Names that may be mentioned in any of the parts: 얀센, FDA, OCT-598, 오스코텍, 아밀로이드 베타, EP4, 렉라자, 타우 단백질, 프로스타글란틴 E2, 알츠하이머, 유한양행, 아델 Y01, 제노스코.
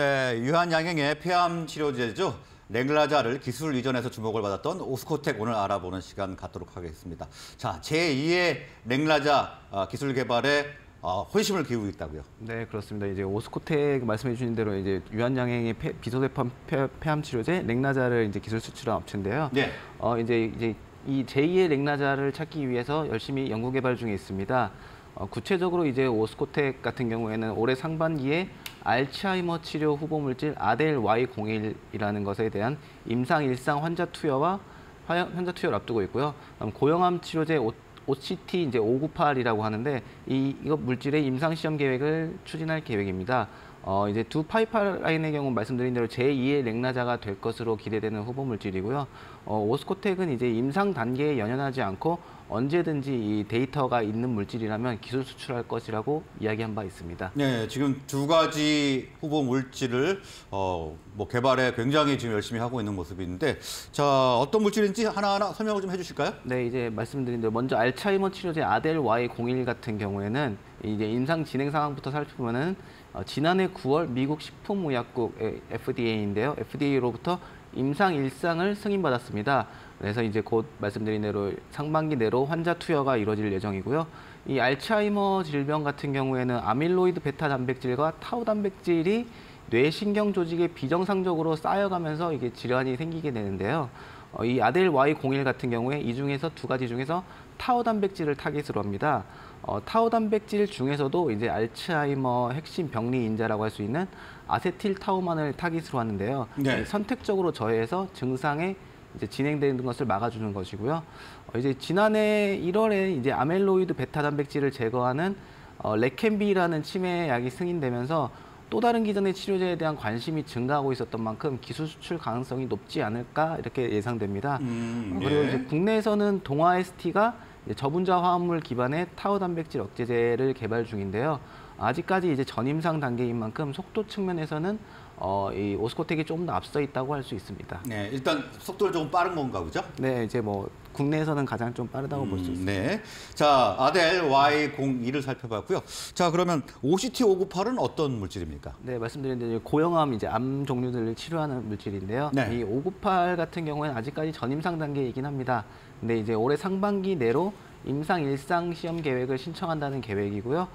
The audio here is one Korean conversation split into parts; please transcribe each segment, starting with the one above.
네, 유한양행의 폐암 치료제죠. 렉라자를 기술 이전해서 주목을 받았던 오스코텍 오늘 알아보는 시간 갖도록 하겠습니다. 자, 제2의 렉라자 기술 개발에 혼심을 기울이고 있다고요? 네, 그렇습니다. 이제 오스코텍 말씀해 주신 대로 이제 유한양행의 비소대판 폐암 치료제 렉라자를 이제 기술 수출한 업체인데요. 네. 이제 이 제2의 렉라자를 찾기 위해서 열심히 연구 개발 중에 있습니다. 구체적으로 이제 오스코텍 같은 경우에는 올해 상반기에 알츠하이머 치료 후보 물질 아델 Y01이라는 것에 대한 임상 일상 환자 투여를 앞두고 있고요. 고형암 치료제 OCT-598이라고 하는데 이거 물질의 임상 시험 계획을 추진할 계획입니다. 이제 두 파이프라인의 경우 말씀드린 대로 제2의 렉라자가 될 것으로 기대되는 후보 물질이고요. 오스코텍은 이제 임상 단계에 연연하지 않고 언제든지 이 데이터가 있는 물질이라면 기술 수출할 것이라고 이야기한 바 있습니다. 네, 지금 두 가지 후보 물질을 개발에 굉장히 지금 열심히 하고 있는 모습인데, 자, 어떤 물질인지 하나하나 설명을 좀 해주실까요? 네, 이제 말씀드린 대로 먼저 알츠하이머 치료제 아델 Y01 같은 경우에는 이제 임상 진행 상황부터 살펴보면은 지난해 9월 미국 식품의약국 FDA인데요. FDA로부터 임상 일상을 승인받았습니다. 그래서 이제 곧 말씀드린 대로 상반기 내로 환자 투여가 이루어질 예정이고요. 이 알츠하이머 질병 같은 경우에는 아밀로이드 베타 단백질과 타우 단백질이 뇌신경 조직에 비정상적으로 쌓여가면서 이게 질환이 생기게 되는데요. 이 아델 Y01 같은 경우에 이 중에서 두 가지 중에서 타우 단백질을 타깃으로 합니다. 타우 단백질 중에서도 이제 알츠하이머 핵심 병리 인자라고 할 수 있는 아세틸 타우만을 타깃으로 하는데요. 네. 선택적으로 저해해서 증상에 이제 진행되는 것을 막아주는 것이고요. 이제 지난해 1월에 이제 아밀로이드 베타 단백질을 제거하는 레켄비라는 치매약이 승인되면서 또 다른 기존의 치료제에 대한 관심이 증가하고 있었던 만큼 기술 수출 가능성이 높지 않을까 이렇게 예상됩니다. 예. 그리고 이제 국내에서는 동아ST가 저분자 화합물 기반의 타우 단백질 억제제를 개발 중인데요. 아직까지 이제 전임상 단계인 만큼 속도 측면에서는 이 오스코텍이 조금 더 앞서 있다고 할 수 있습니다. 네, 일단 속도를 조금 빠른 건가 보죠? 네, 이제 국내에서는 가장 좀 빠르다고 볼 수 있습니다. 네, 자, 아델 Y02를 살펴봤고요. 자, 그러면 OCT-598은 어떤 물질입니까? 네, 말씀드린 대로 고형암 암 종류들을 치료하는 물질인데요. 네. 이 598 같은 경우에는 아직까지 전임상 단계이긴 합니다. 근데 이제 올해 상반기 내로 임상 일상 시험 계획을 신청한다는 계획이고요.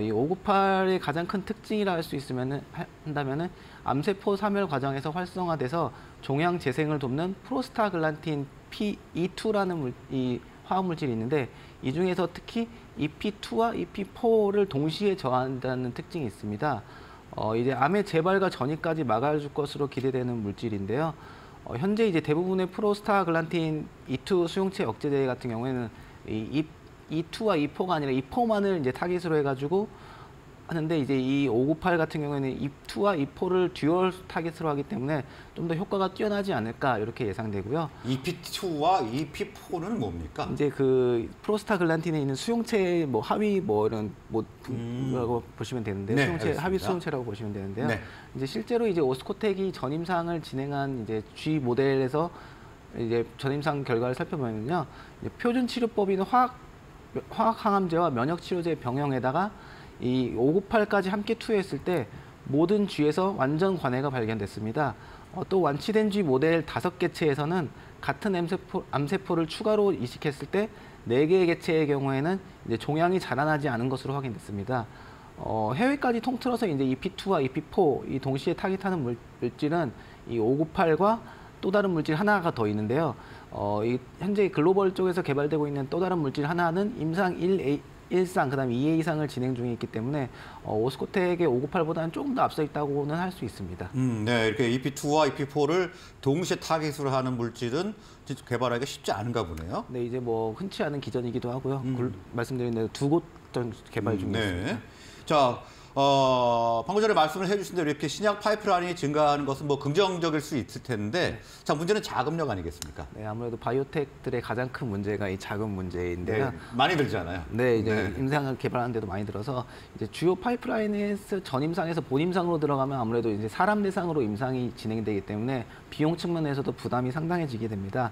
이 598의 가장 큰 특징이라 할 수 있으면은 한다면은 암세포 사멸 과정에서 활성화돼서 종양 재생을 돕는 프로스타글란틴 EP2라는 이 화학 물질이 있는데 이 중에서 특히 EP2와 EP4를 동시에 저항한다는 특징이 있습니다. 이제 암의 재발과 전이까지 막아줄 것으로 기대되는 물질인데요. 현재 이제 대부분의 프로스타글란틴 E2 수용체 억제제 같은 경우에는 이 E2와 E4가 아니라 E4만을 이제 타깃으로 해가지고 하는데 이제 이 598 같은 경우에는 E2와 E4를 듀얼 타깃으로 하기 때문에 좀 더 효과가 뛰어나지 않을까 이렇게 예상되고요. EP2와 EP4는 뭡니까? 이제 그 프로스타글란틴에 있는 수용체 하위 이런 뭐라고 보시면 되는데요. 네, 수용체 알겠습니다. 하위 수용체라고 보시면 되는데요. 네. 이제 실제로 이제 오스코텍이 전임상을 진행한 이제 G 모델에서 이제 전임상 결과를 살펴보면요. 이제 표준 치료법인 화학 항암제와 면역 치료제 병형에다가 이 598까지 함께 투여했을 때 모든 G에서 완전 관해가 발견됐습니다. 또 완치된 G 모델 5개 체에서는 같은 암세포를 추가로 이식했을 때 4개의 개체의 경우에는 이제 종양이 자라나지 않은 것으로 확인됐습니다. 해외까지 통틀어서 이제 EP2와 EP4 이 동시에 타깃하는 물질은 이 598과 또 다른 물질 하나가 더 있는데요. 현재 글로벌 쪽에서 개발되고 있는 또 다른 물질 하나는 임상 1A, 그다음 2A상을 진행 중에 있기 때문에 오스코텍의 598보다는 조금 더 앞서 있다고는 할 수 있습니다. 네, 이렇게 EP2와 EP4를 동시에 타깃으로 하는 물질은 개발하기가 쉽지 않은가 보네요. 네, 이제 흔치 않은 기전이기도 하고요. 말씀드린 대로 두 곳 개발 중에 있습니다. 자, 방금 전에 말씀을 해주신 대로 이렇게 신약 파이프라인이 증가하는 것은 긍정적일 수 있을 텐데, 자, 문제는 자금력 아니겠습니까? 네, 아무래도 바이오텍들의 가장 큰 문제가 이 자금 문제인데요. 네, 많이 들잖아요. 네, 이제 임상을 개발하는데도 많이 들어서 이제 주요 파이프라인에서 전임상에서 본임상으로 들어가면 아무래도 이제 사람 대상으로 임상이 진행되기 때문에 비용 측면에서도 부담이 상당해지게 됩니다.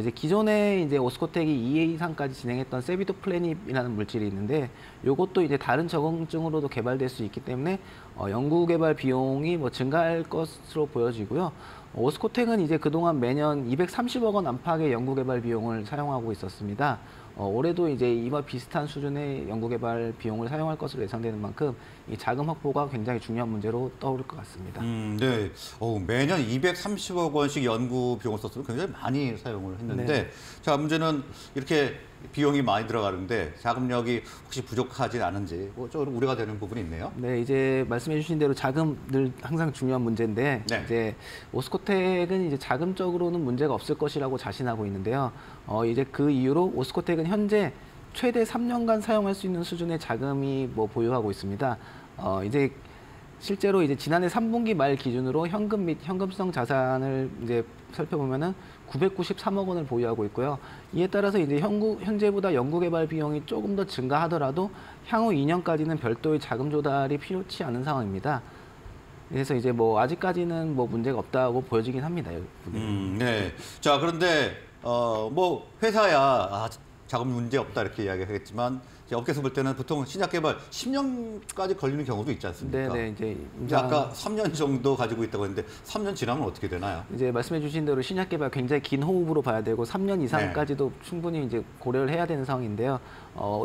이제 기존에 이제 오스코텍이 2A 이상까지 진행했던 세비도플래닙이라는 물질이 있는데, 요것도 이제 다른 적응증으로도 개발될 수 있기 때문에 연구 개발 비용이 뭐 증가할 것으로 보여지고요. 오스코텍은 이제 그동안 매년 230억 원 안팎의 연구 개발 비용을 사용하고 있었습니다. 올해도 이제 이와 비슷한 수준의 연구 개발 비용을 사용할 것으로 예상되는 만큼 이 자금 확보가 굉장히 중요한 문제로 떠오를 것 같습니다. 네. 매년 230억 원씩 연구 비용을 썼으면 굉장히 많이 사용을 했는데, 네. 자, 문제는 이렇게 비용이 많이 들어가는데 자금력이 혹시 부족하진 않은지 좀 우려가 되는 부분이 있네요. 네, 이제 말씀해 주신 대로 자금 늘 항상 중요한 문제인데, 네. 이제 오스코텍은 이제 자금적으로는 문제가 없을 것이라고 자신하고 있는데요. 이제 그 이유로 오스코텍은 현재 최대 3년간 사용할 수 있는 수준의 자금이 보유하고 있습니다. 이제 실제로 이제 지난해 3분기 말 기준으로 현금 및 현금성 자산을 이제 살펴보면은 993억 원을 보유하고 있고요. 이에 따라서 이제 현재보다 연구개발 비용이 조금 더 증가하더라도 향후 2년까지는 별도의 자금 조달이 필요치 않은 상황입니다. 그래서 이제 아직까지는 문제가 없다고 보여지긴 합니다. 네. 자, 그런데 회사야 자금 문제 없다 이렇게 이야기하겠지만, 업계에서 볼 때는 보통 신약 개발 10년까지 걸리는 경우도 있지 않습니까? 네, 이제 아까 3년 정도 가지고 있다고 했는데 3년 지나면 어떻게 되나요? 이제 말씀해 주신 대로 신약 개발 굉장히 긴 호흡으로 봐야 되고 3년 이상까지도 네. 충분히 이제 고려를 해야 되는 상황인데요.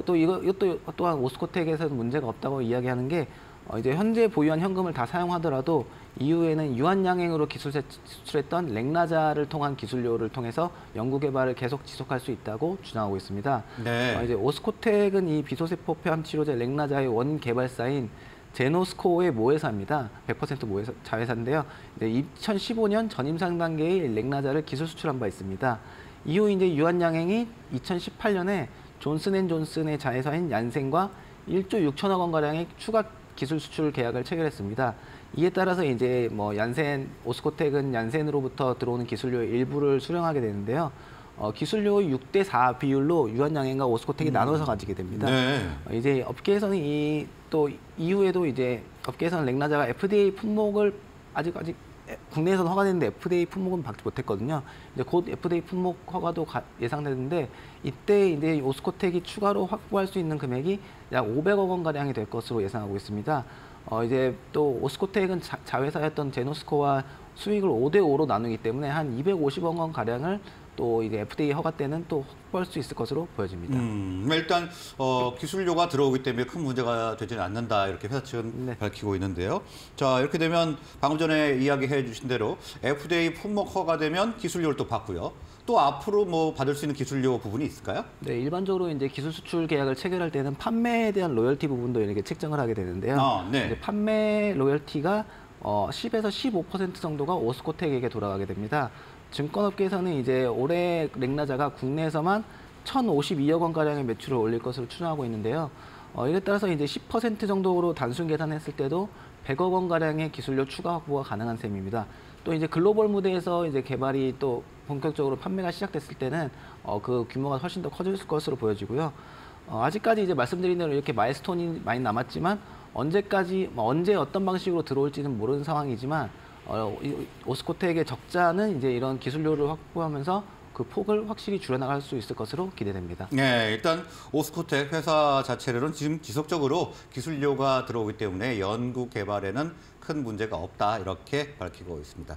또 이것도 또한 오스코텍에서는 문제가 없다고 이야기하는 게, 이제 현재 보유한 현금을 다 사용하더라도 이후에는 유한양행으로 기술했던 렉라자를 통한 기술료를 통해서 연구개발을 계속 지속할 수 있다고 주장하고 있습니다. 네. 이제 오스코텍은 이 비소세포암 치료제 렉라자의 원 개발사인 제노스코의 모회사입니다. 100% 모회사 자회사인데요. 이제 2015년 전임상 단계의 렉라자를 기술 수출한 바 있습니다. 이후 이제 유한양행이 2018년에 존슨앤존슨의 자회사인 얀센과 1조 6천억 원가량의 추가 기술 수출 계약을 체결했습니다. 이에 따라서 이제 얀센, 오스코텍은 얀센으로부터 들어오는 기술료의 일부를 수령하게 되는데요. 기술료의 6대4 비율로 유한양행과 오스코텍이 나눠서 가지게 됩니다. 네. 이제 업계에서는 이후에도 이제 업계에서는 렉라자가 FDA 품목을 아직 국내에서는 허가됐는데 FDA 품목은 받지 못했거든요. 이제 곧 FDA 품목 허가도 예상되는데, 이때 이제 오스코텍이 추가로 확보할 수 있는 금액이 약 500억 원 가량이 될 것으로 예상하고 있습니다. 이제 또 오스코텍은 자회사였던 제노스코와 수익을 5대5로 나누기 때문에 한 250억 원 가량을 또 이제 FDA 허가 때는 또 확보할 수 있을 것으로 보여집니다. 일단 기술료가 들어오기 때문에 큰 문제가 되지는 않는다 이렇게 회사 측은 네. 밝히고 있는데요. 자, 이렇게 되면 방금 전에 이야기해 주신 대로 FDA 품목 허가되면 기술료를 또 받고요. 또 앞으로 받을 수 있는 기술료 부분이 있을까요? 네, 일반적으로 이제 기술 수출 계약을 체결할 때는 판매에 대한 로열티 부분도 이렇게 책정을 하게 되는데요. 네. 이제 판매 로열티가 10에서 15% 정도가 오스코텍에게 돌아가게 됩니다. 증권업계에서는 이제 올해 렉라자가 국내에서만 1,052억 원가량의 매출을 올릴 것으로 추정하고 있는데요. 이에 따라서 이제 10% 정도로 단순 계산했을 때도 100억 원가량의 기술료 추가 확보가 가능한 셈입니다. 또 이제 글로벌 무대에서 이제 개발이 또 본격적으로 판매가 시작됐을 때는 그 규모가 훨씬 더 커질 것으로 보여지고요. 아직까지 이제 말씀드린 대로 이렇게 마일스톤이 많이 남았지만 언제 어떤 방식으로 들어올지는 모르는 상황이지만, 오스코텍의 적자는 이제 이런 기술료를 확보하면서 그 폭을 확실히 줄여나갈 수 있을 것으로 기대됩니다. 네, 일단 오스코텍 회사 자체로는 지금 지속적으로 기술료가 들어오기 때문에 연구 개발에는 큰 문제가 없다 이렇게 밝히고 있습니다.